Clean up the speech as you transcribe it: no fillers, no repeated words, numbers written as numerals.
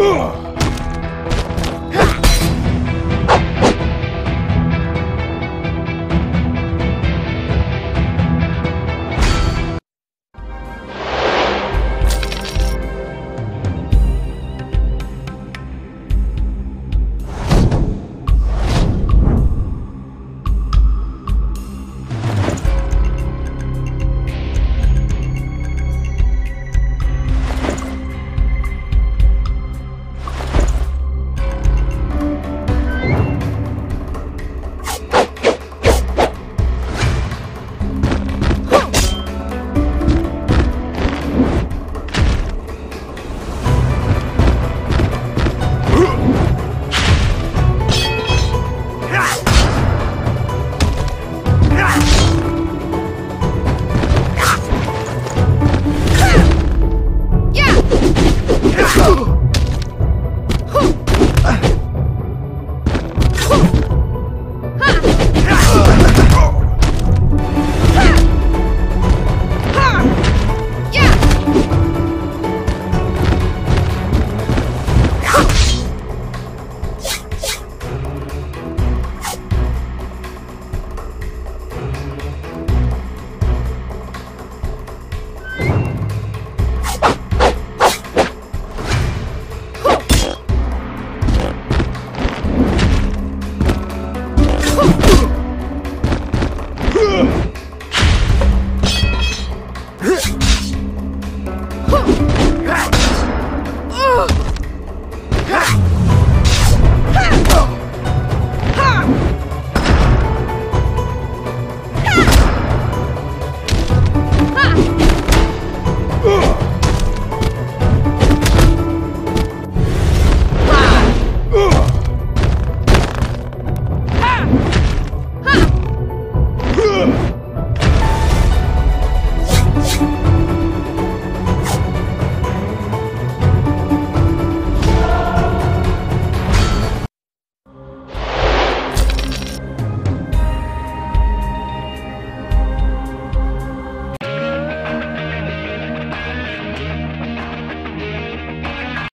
Ugh!